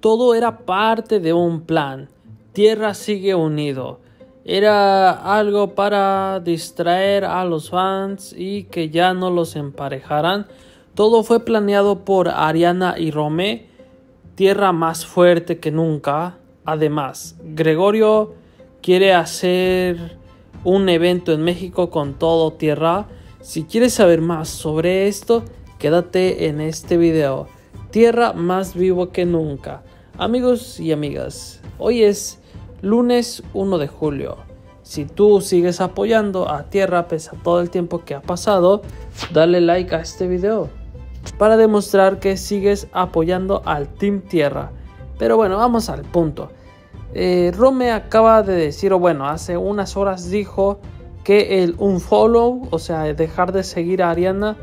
Todo era parte de un plan. Tierra sigue unido. Era algo para distraer a los fans y que ya no los emparejaran. Todo fue planeado por Ariana y Romeo. Tierra más fuerte que nunca. Además, Gregorio quiere hacer un evento en México con todo Tierra. Si quieres saber más sobre esto, quédate en este video. Tierra más vivo que nunca. Amigos y amigas, hoy es lunes 1 de julio. Si tú sigues apoyando a Tierra pese a todo el tiempo que ha pasado, dale like a este video para demostrar que sigues apoyando al Team Tierra. Pero bueno, vamos al punto. Romeo acaba de decir, o bueno, hace unas horas dijo que el unfollow, o sea, dejar de seguir a Ariana,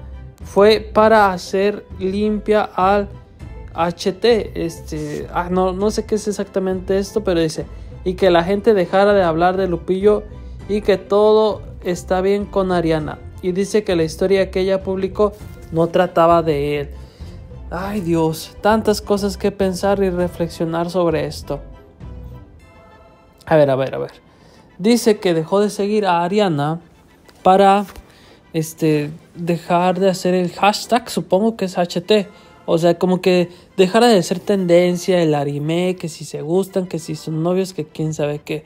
fue para hacer limpia al HT. No sé qué es exactamente esto, pero dice, y que la gente dejara de hablar de Lupillo y que todo está bien con Ariana. Y dice que la historia que ella publicó no trataba de él. Ay Dios, tantas cosas que pensar y reflexionar sobre esto. A ver. Dice que dejó de seguir a Ariana para dejar de hacer el hashtag, supongo que es HT. O sea, como que dejara de ser tendencia, el anime, que si se gustan, que si son novios, que quién sabe qué.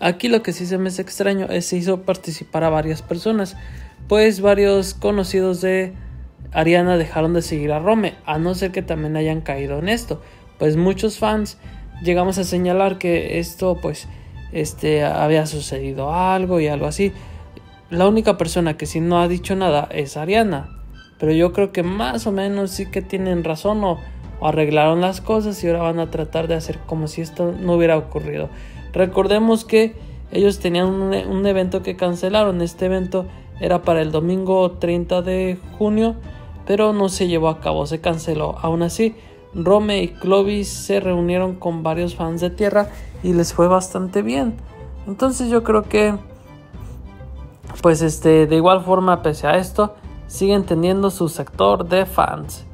Aquí lo que sí se me es extraño es que se hizo participar a varias personas. Pues varios conocidos de Ariana dejaron de seguir a Romeo, a no ser que también hayan caído en esto. Pues muchos fans llegamos a señalar que esto pues había sucedido algo y algo así. La única persona que sí no ha dicho nada es Ariana. Pero yo creo que más o menos sí que tienen razón o arreglaron las cosas y ahora van a tratar de hacer como si esto no hubiera ocurrido. Recordemos que ellos tenían un evento que cancelaron. Este evento era para el domingo 30 de junio, pero no se llevó a cabo, se canceló. Aún así, Romeo y Clovis se reunieron con varios fans de Tierra y les fue bastante bien. Entonces yo creo que pues de igual forma, pese a esto, siguen teniendo su sector de fans.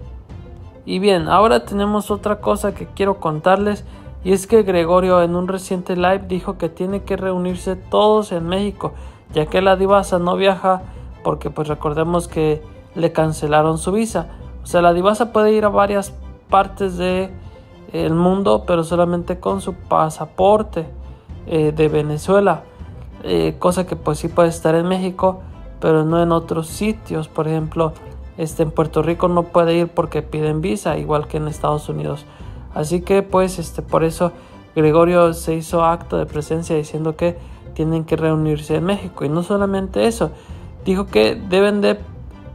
Y bien, ahora tenemos otra cosa que quiero contarles, y es que Gregorio en un reciente live dijo que tiene que reunirse todos en México, ya que la Divaza no viaja porque pues recordemos que le cancelaron su visa. O sea, la Divaza puede ir a varias partes del mundo, pero solamente con su pasaporte de Venezuela, cosa que pues sí puede estar en México, pero no en otros sitios. Por ejemplo, en Puerto Rico no puede ir porque piden visa, igual que en Estados Unidos. Así que pues por eso Gregorio se hizo acto de presencia diciendo que tienen que reunirse en México. Y no solamente eso, dijo que deben de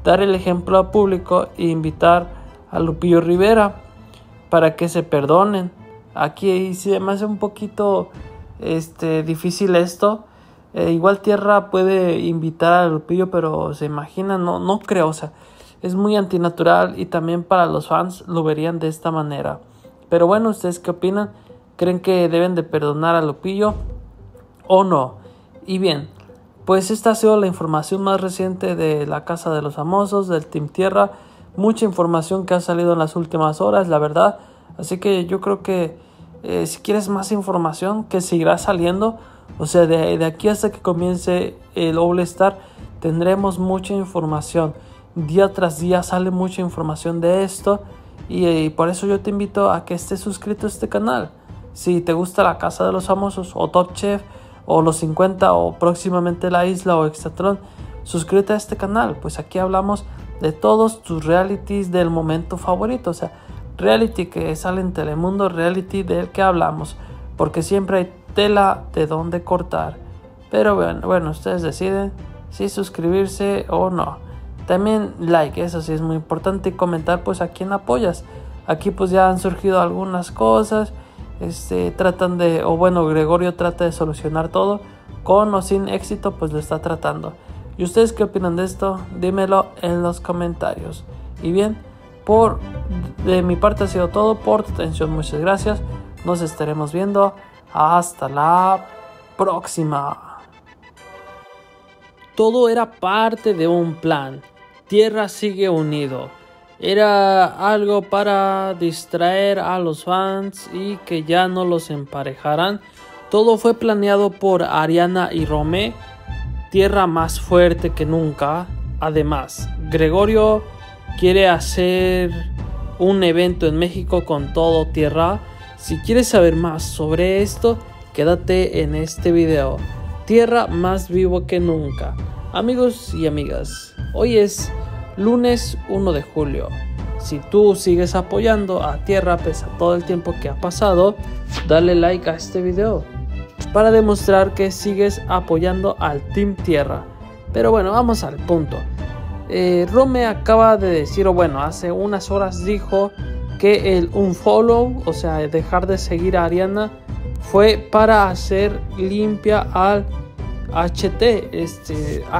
dar el ejemplo al público e invitar a Lupillo Rivera para que se perdonen. Aquí se me hace un poquito difícil esto. Igual Tierra puede invitar a Lupillo, pero se imagina, no creo, o sea, es muy antinatural y también para los fans lo verían de esta manera. Pero bueno, ¿ustedes qué opinan? ¿Creen que deben de perdonar a Lupillo o no? Y bien, pues esta ha sido la información más reciente de La Casa de los Famosos, del Team Tierra. Mucha información que ha salido en las últimas horas, la verdad. Así que yo creo que si quieres más información que seguirá saliendo, o sea, de aquí hasta que comience el All Star tendremos mucha información. Día tras día sale mucha información de esto. Y por eso yo te invito a que estés suscrito a este canal. Si te gusta La Casa de los Famosos o Top Chef o Los 50 o próximamente La Isla o Extratron, suscríbete a este canal. Pues aquí hablamos de todos tus realities del momento favorito. O sea, reality que sale en Telemundo, reality del que hablamos. Porque siempre hay tela de dónde cortar. Pero bueno, ustedes deciden si suscribirse o no. También like, eso sí es muy importante, y comentar pues a quién apoyas. Aquí pues ya han surgido algunas cosas, Gregorio trata de solucionar todo, con o sin éxito pues lo está tratando. ¿Y ustedes qué opinan de esto? Dímelo en los comentarios. Y bien, de mi parte ha sido todo. Por tu atención, muchas gracias. Nos estaremos viendo. Hasta la próxima. Todo era parte de un plan. Tierra sigue unido. Era algo para distraer a los fans y que ya no los emparejaran. Todo fue planeado por Ariana y Romeo. Tierra más fuerte que nunca. Además, Gregorio quiere hacer un evento en México con todo Tierra. Si quieres saber más sobre esto, quédate en este video. Tierra más vivo que nunca. Amigos y amigas, hoy es lunes 1 de julio. Si tú sigues apoyando a Tierra pese a todo el tiempo que ha pasado, dale like a este video para demostrar que sigues apoyando al Team Tierra. Pero bueno, vamos al punto. Romeo acaba de decir, o bueno, hace unas horas dijo que el unfollow, o sea, dejar de seguir a Ariana, fue para hacer limpia al HT.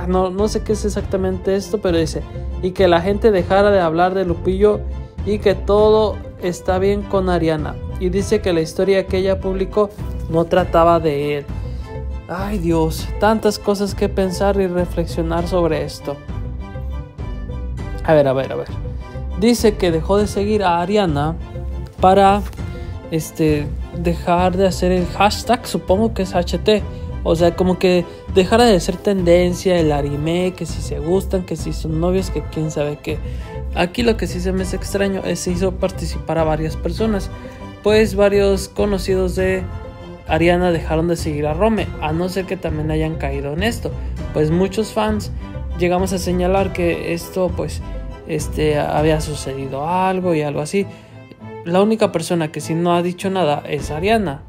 No sé qué es exactamente esto, pero dice, y que la gente dejara de hablar de Lupillo y que todo está bien con Ariana. Y dice que la historia que ella publicó no trataba de él. Ay Dios, tantas cosas que pensar y reflexionar sobre esto. A ver. Dice que dejó de seguir a Ariana para dejar de hacer el hashtag, supongo que es HT. O sea, como que dejara de ser tendencia, el anime, que si se gustan, que si son novios, que quién sabe qué. Aquí lo que sí se me es extraño es que hizo participar a varias personas. Pues varios conocidos de Ariana dejaron de seguir a Romeo, a no ser que también hayan caído en esto. Pues muchos fans llegamos a señalar que esto pues había sucedido algo y algo así. La única persona que sí no ha dicho nada es Ariana,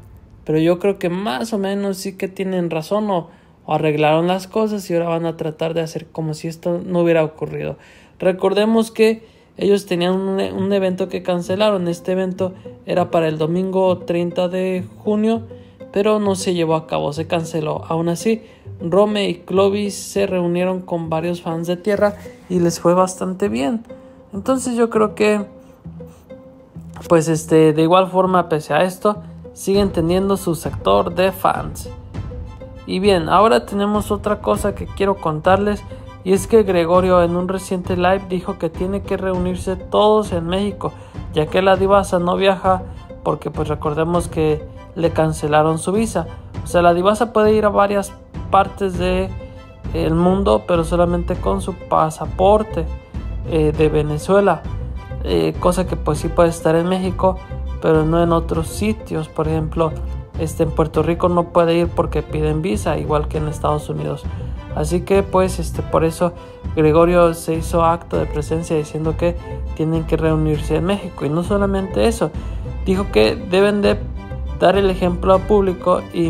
pero yo creo que más o menos sí que tienen razón o arreglaron las cosas y ahora van a tratar de hacer como si esto no hubiera ocurrido. Recordemos que ellos tenían un evento que cancelaron. Este evento era para el domingo 30 de junio, pero no se llevó a cabo, se canceló. Aún así, Romeo y Clovis se reunieron con varios fans de Tierra y les fue bastante bien. Entonces yo creo que pues de igual forma, pese a esto, siguen teniendo su sector de fans. Y bien, ahora tenemos otra cosa que quiero contarles, y es que Gregorio en un reciente live dijo que tiene que reunirse todos en México, ya que la Divaza no viaja porque pues recordemos que le cancelaron su visa. O sea, la Divaza puede ir a varias partes del mundo, pero solamente con su pasaporte de Venezuela. Cosa que pues sí puede estar en México, pero no en otros sitios. Por ejemplo, en Puerto Rico no puede ir porque piden visa, igual que en Estados Unidos. Así que pues por eso Gregorio se hizo acto de presencia diciendo que tienen que reunirse en México. Y no solamente eso, dijo que deben de dar el ejemplo al público y